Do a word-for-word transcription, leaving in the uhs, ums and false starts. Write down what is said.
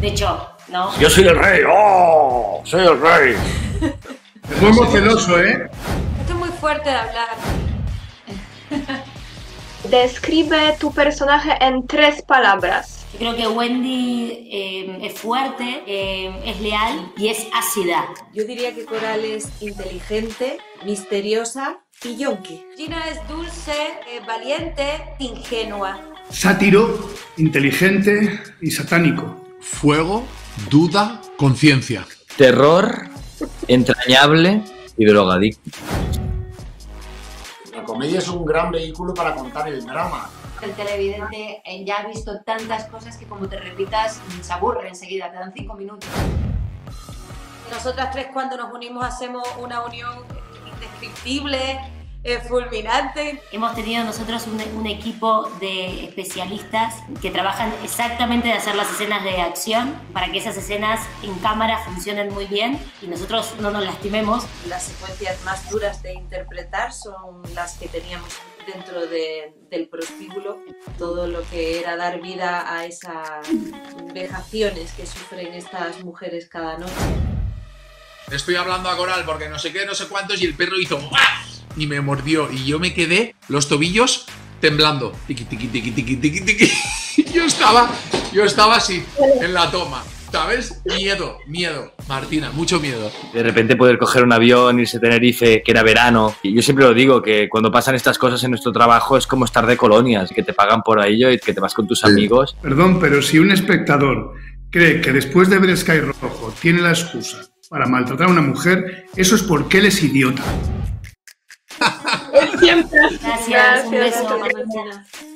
De hecho, ¿no? Yo soy el rey. ¡Oh! Soy el rey. Es muy emocionoso, ¿eh? Esto es muy fuerte de hablar. Describe tu personaje en tres palabras. Yo creo que Wendy eh, es fuerte, eh, es leal y es ácida. Yo diría que Coral es inteligente, misteriosa y yonki. Gina es dulce, eh, valiente, ingenua. Sátiro, inteligente y satánico. Fuego, duda, conciencia. Terror, entrañable y drogadicto. La comedia es un gran vehículo para contar el drama. El televidente ya ha visto tantas cosas que como te repitas se aburre enseguida, te dan cinco minutos. Nosotras tres cuando nos unimos hacemos una unión indescriptible, eh, fulminante. Hemos tenido nosotros un, un equipo de especialistas que trabajan exactamente de hacer las escenas de acción para que esas escenas en cámara funcionen muy bien y nosotros no nos lastimemos. Las secuencias más duras de interpretar son las que teníamos dentro de, del prostíbulo, todo lo que era dar vida a esas vejaciones que sufren estas mujeres cada noche. Estoy hablando a Coral porque no sé qué, no sé cuántos y el perro hizo ¡ah! Y me mordió y yo me quedé los tobillos temblando. Tiqui, tiqui, tiqui, tiqui, tiqui, tiqui. Yo estaba, yo estaba así en la toma. ¿Sabes? Miedo, miedo. Martina, mucho miedo. De repente poder coger un avión, irse a Tenerife, que era verano. Y yo siempre lo digo, que cuando pasan estas cosas en nuestro trabajo es como estar de colonias, que te pagan por ello y que te vas con tus amigos. Perdón, pero si un espectador cree que después de ver Sky Rojo tiene la excusa para maltratar a una mujer, eso es porque él es idiota. Siempre. Gracias, gracias, un beso. Gracias.